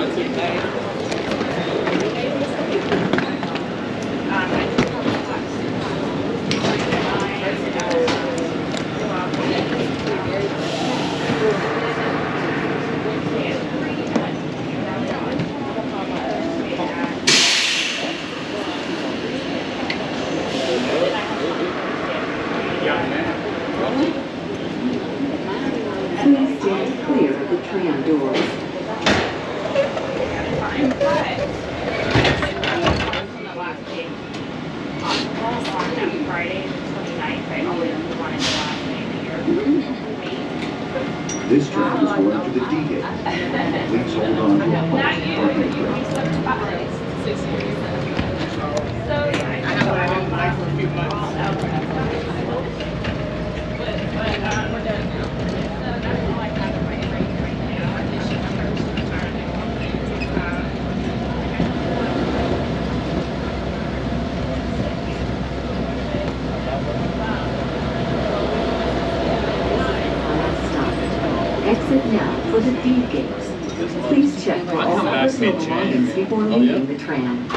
This train is going to the D-gate. Please hold on to our parking now for the D gates. Please check for all personal belongings before leaving the tram.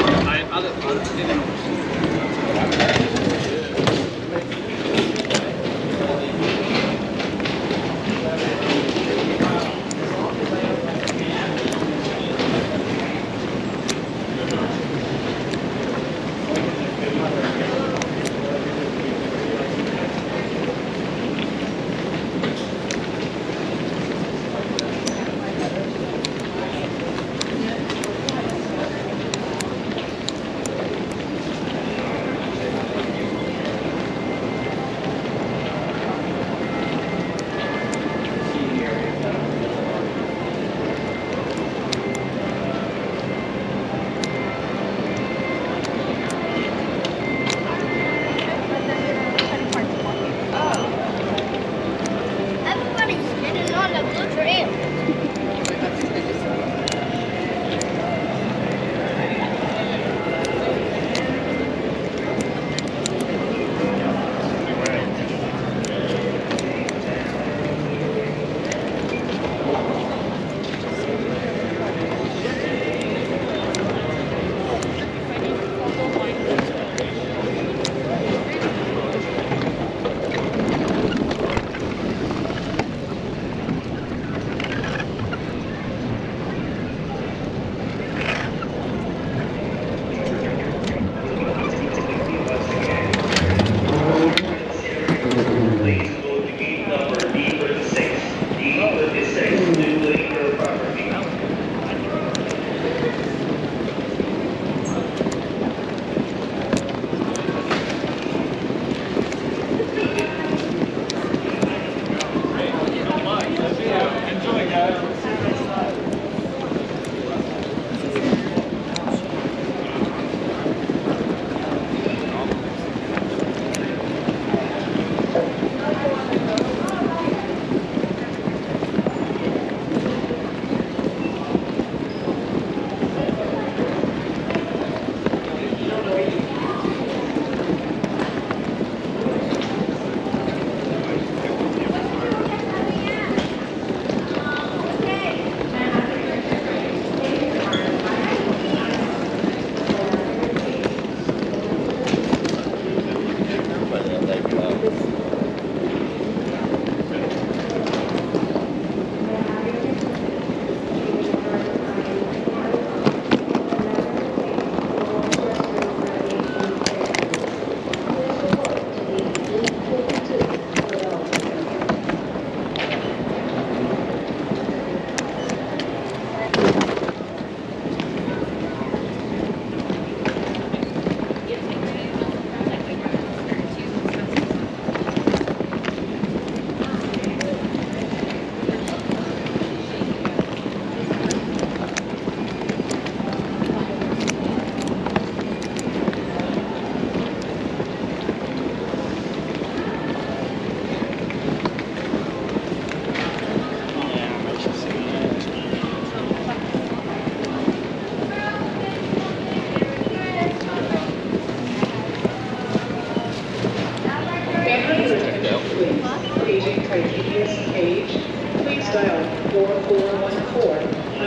Please dial 4414. I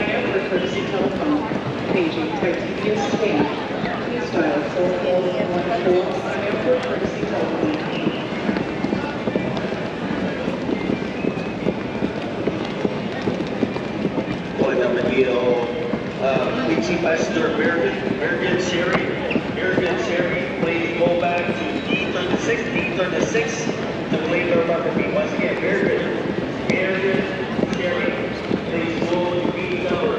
am for courtesy. telephone, paging text is paid. Please dial 4414 on your courtesy telephone. We keep Esther American Sherry, please go back to D36 to believe her about the beat. Once again, American Sherry, please go to B number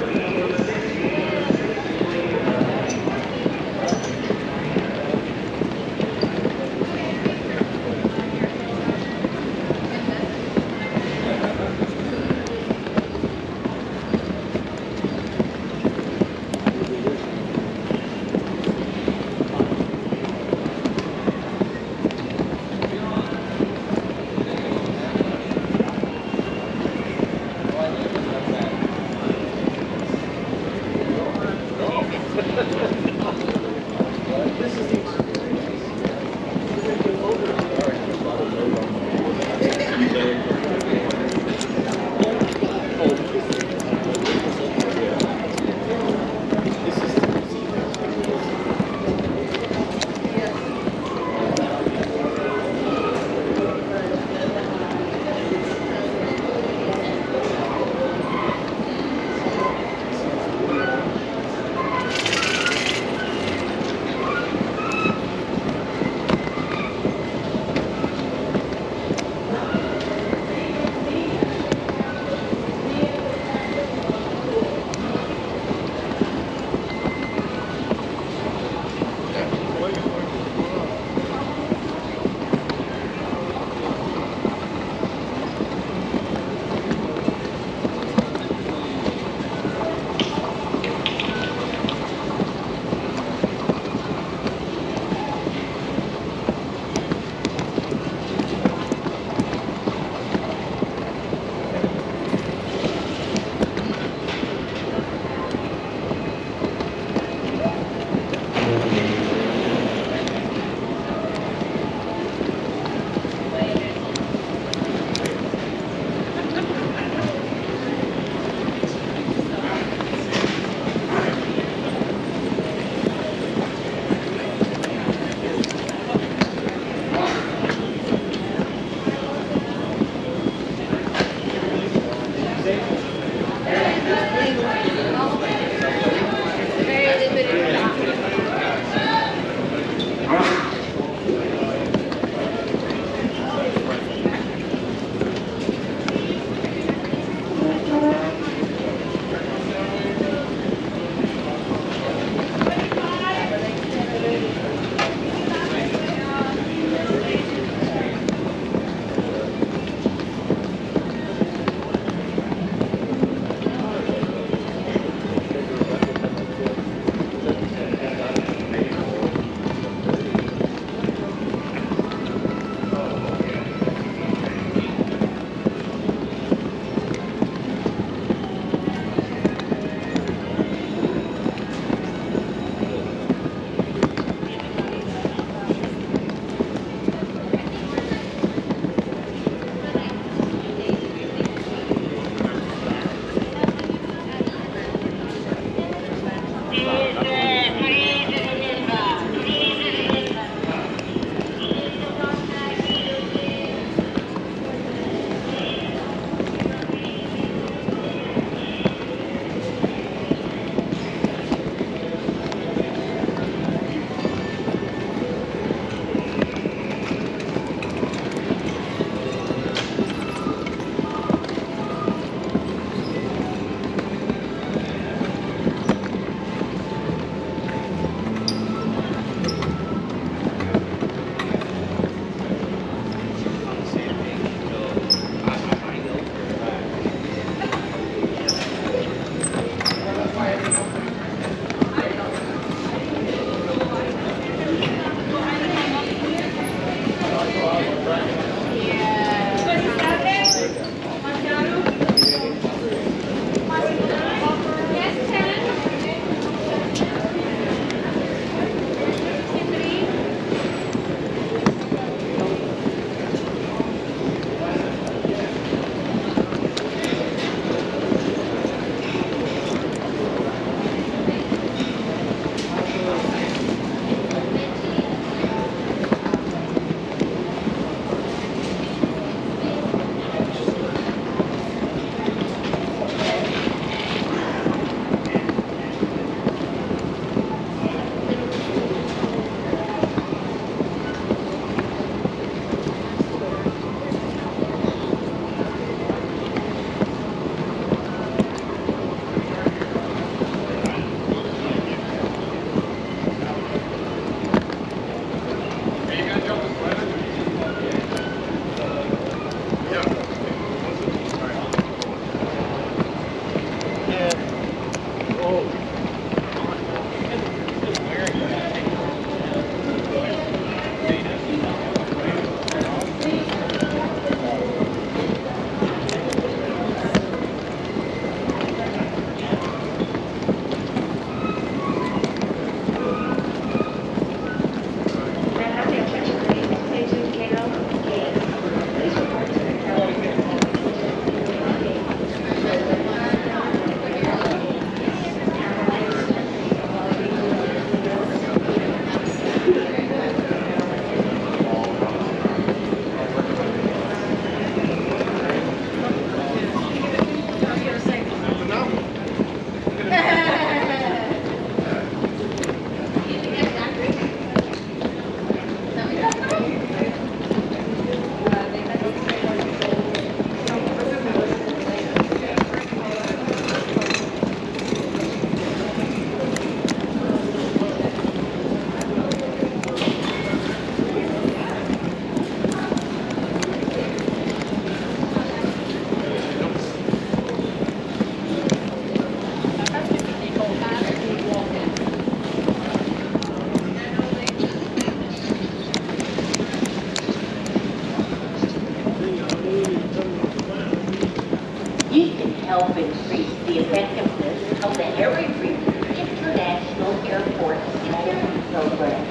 increase the effectiveness of the Air International Airport Security Program.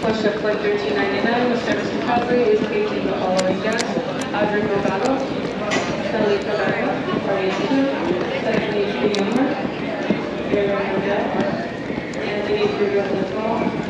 Question for 1399 with service recovery is facing the following guests: Audrey Delgado, Kelly Pagano, Maurice King, Stephanie Jr., Aaron Odette, Anthony Bruegel-Lacroix,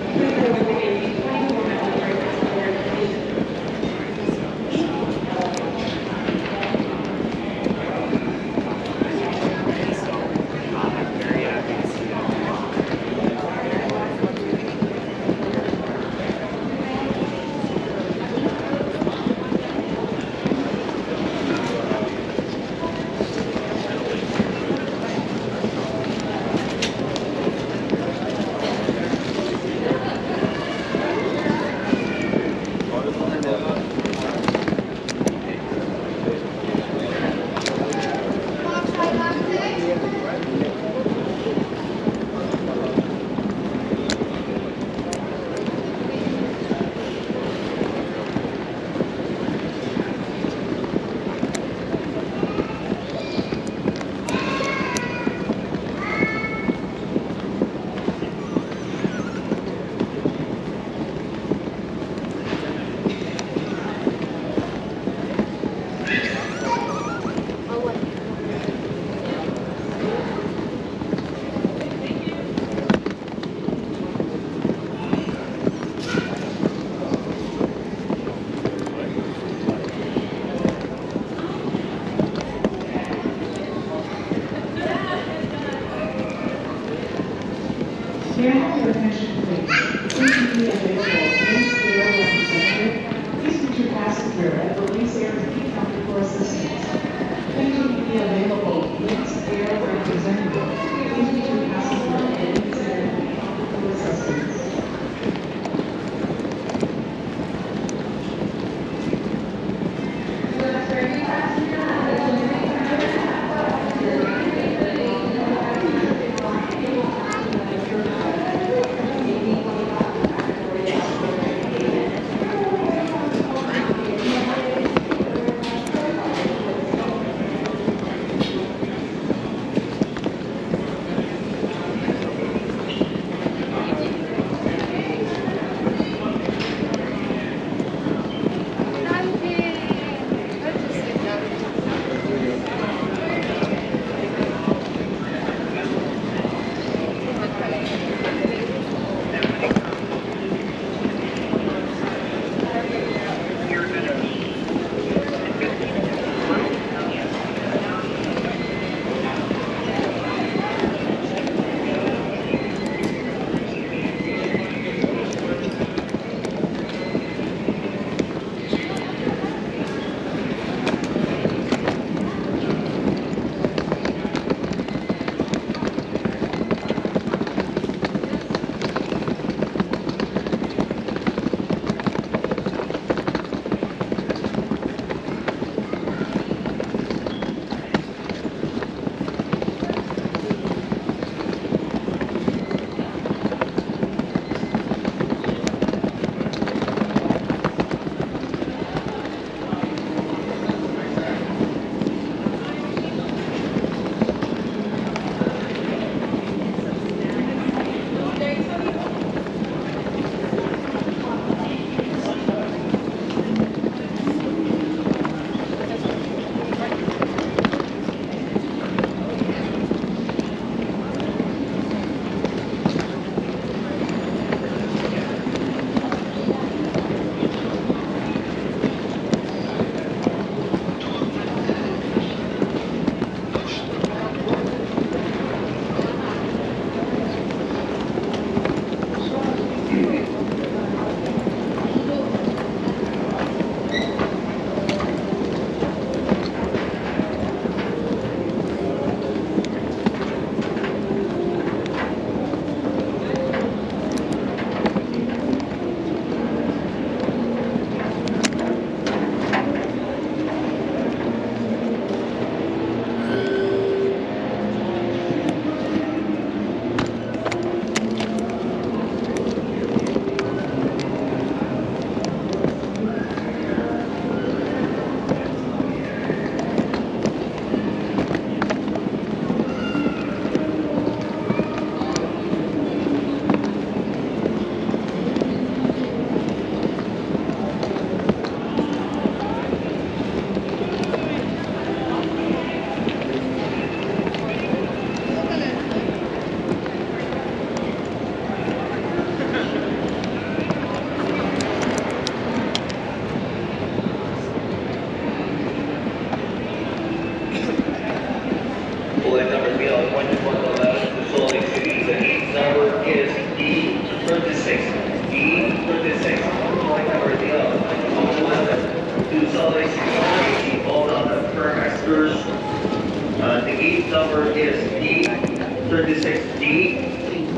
case number is D36D.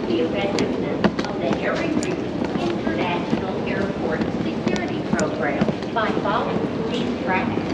The effectiveness of the Air Recruit International Airport Security Program by following these practices.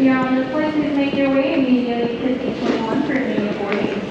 Your Honor, the court, please make your way immediately to seat 21 for immediate boarding.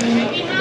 Thank you.